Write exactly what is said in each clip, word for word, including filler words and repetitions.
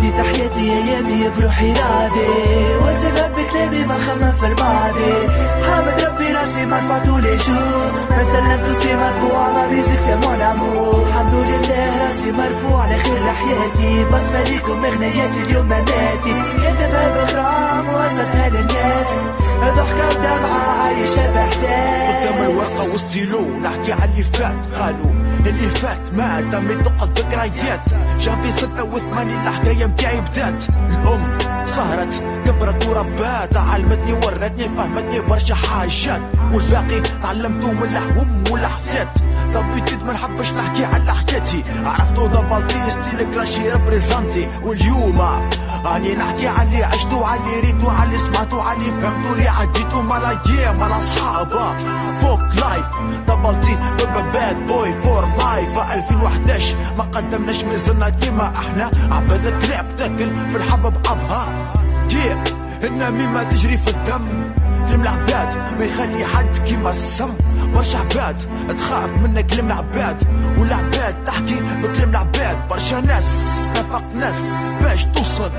حياتي تحياتي ايامي بروحي راضي وسبب كلامي ما خمم في الماضي حامد ربي راسي ما رفعتولي شوق ما سلمتو سي مطبوع ما بيزيك سي مون عمور الحمد لله راسي مرفوع على خير لحياتي بصمة ليكم اغنياتي اليوم مناتي كاتبها بغرام وصلتها للناس ضحكة ودمعة عايشة باحساس قدام الورقة والستيلو نحكي على اللي فات قالوا اللي فات ما دام يدق الذكريات شافي ستة وثمانين الحكاية متاعي بدات الأم سهرت كبرت وربات علمتني ورتني فهمتني برشا حاجات والباقي تعلمتو من لحوم ولحظات طبيت ما نحبش نحكي على حكايتي عرفتو دبلتي ستيل كلاشي ريبريزانتي واليوم راني نحكي على اللي عشتو على اللي ريتو على اللي سمعتو على اللي فهمتو اللي عديتو مع الايام مع الاصحاب فوق لايف دبلتي باد بوي فور لايف ألفين وأحد عشر ما قدمناش مازلنا كيما احنا عبادة كلاب تاكل في الحبة بأظهر دير النميمة ما تجري في الدم كلم العباد ما يخلي حد كيما السم برشا عباد تخاف منك كلم العباد والعباد تحكي بكلم العباد برشا ناس نفق ناس باش توصل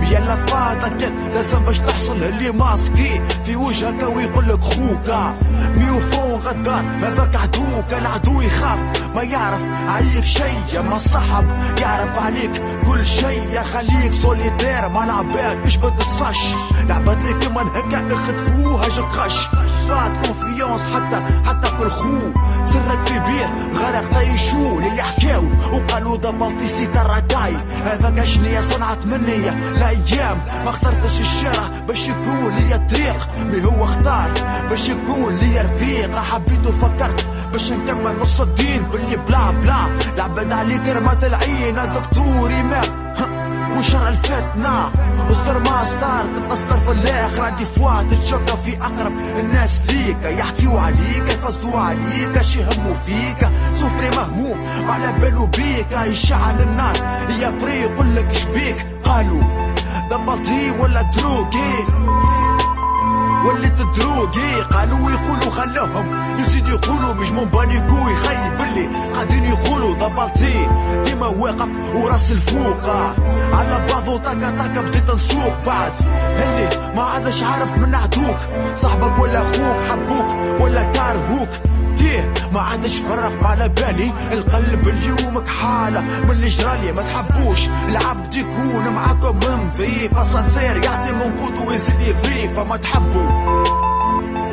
يلا فاتك لازم باش تحصل اللي ماسكي في وجهك ويقولك خوكا ميوفون غدار هذاك عدوك العدو يخاف ما يعرف عليك شي ما الصحب يعرف عليك كل شي يخليك سوليتير مع العباد مش بتصاش العباد اللي كمان هكا اختفوها جلقاش بعد كونفيونس حتى حتى في الخو سرك كبير غرق طيشون اللي حكاو وقالوا دبلتي سي تراتاي هذاك شنيا صنعت مني الايام ما اخترتش الشارع باش يكون ليا الطريق مي هو اختار باش يكون ليا رفيق حبيت وفكرت باش نكمل نص الدين باللي بلا بلا العباد عليك رمات العين دكتور امام وشرع الفتنة استر ما صار تتستر في الاخر عندي فوات الشوكة في اقرب الناس ليك يحكيو عليك يقصدو عليك شي همو فيك سفري مهموم على بالو بيك يشعل النار يا بري يقولك شبيك قالوا دبلتي ولا دروكي وليت دروكي قالوا يقولوا خلاهم يزيد يقولوا مش من بانيكو يخيب اللي قاعدين يقولوا دبلتي ديما واقف وراس الفوق على بعضو طاكا طاكا بديت نسوق بعد اللي ما عادش عارف من عدوك صاحبك ولا اخوك حبوك ولا كارهوك تيه ما عادش فرق على بالي القلب اليوم كحاله من اللي جرالي ما تحبوش العبد يكون معاكم من ضيف اسانسير يعطي من قوته ويزيد يضيف فما تحبوا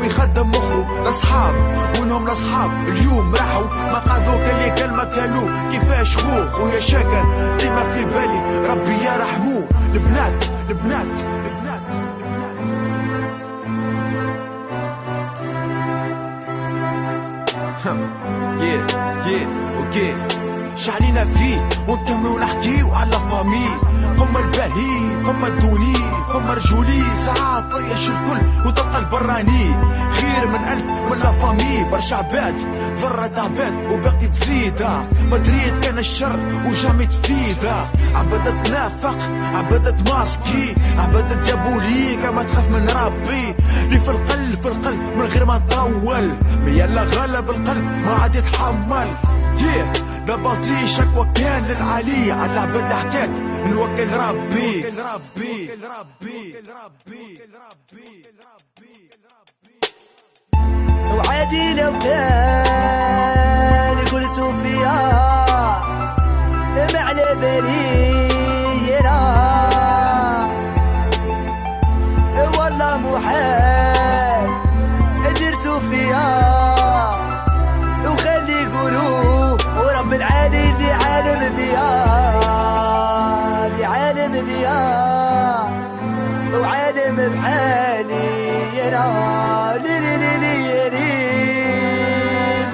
ويخدم مخه لاصحاب وانهم لاصحاب اليوم راحوا ما قعدوك اللي كلمه كانوا كيفاش خوك خويا شاكر ديما في بالي ربي يرحموه البنات البنات البنات Yeah, yeah, okay. شعلينا فيه ونكملو نحكيو على فامي فما البهي فما الدوني فما رجولي ساعات طيش الكل وتلقى البراني خير من ألف من لافامي برشا عباد ضرت عباد وباقي تزيدها مدريد كان الشر وجامي تفيدها عباد تنافق عباد تماسكي عباد جابوا ليك ما تخاف من ربي لي في القلب في القلب من غير ما نطول يلا غلب القلب ما عاد يتحمل yeah. دبلتي شكوى كان للعلي على العباد اللي حكات نوكل ربي نوكل ربي وعادي لو كان قلتو فيا ما على بالي والله محال درتو فيا وخلي يقولو رب العالي اللي عالم بيا اللي عالم بيا وعالم بحالي يرا لي لي لي لي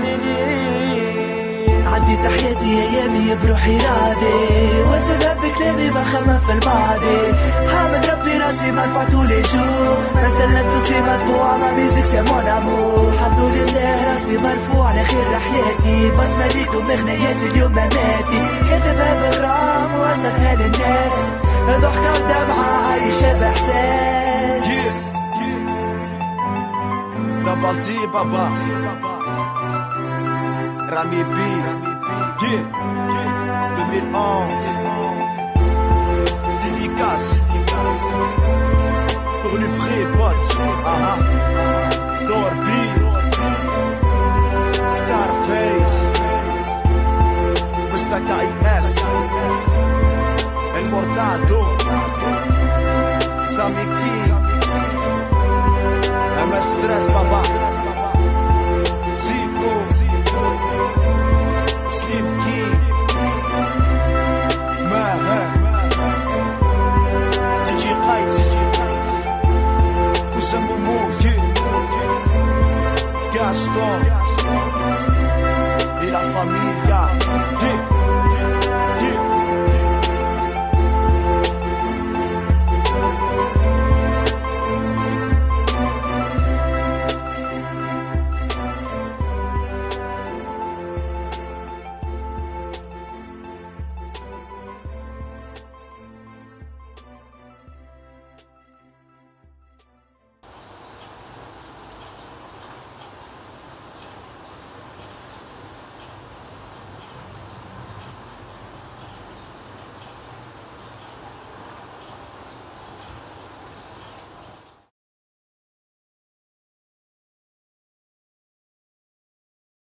لي لي عدي تحياتي ايامي بروحي راضي وسبب بكلامي ما خمم في الماضي حامد ربي راسي ما رفعتولي شوق ما سلمتو سي مطبوع ما ميزيك سي مون عمور الحمد لله راسي مرفوع على خير لحياتي بصمة ليكم اغنياتي اليوم مماتي كاتبها بغرام وصلتها للناس ضحكة ودمعة عايشة باحساس دبلتي بابا رامي بي deux mille onze Hasta que hay más. El Mortado Samik P M S tres Baba Zico Sleep Key Maha تي جي Qais Cousin Momo Gaston et la famille.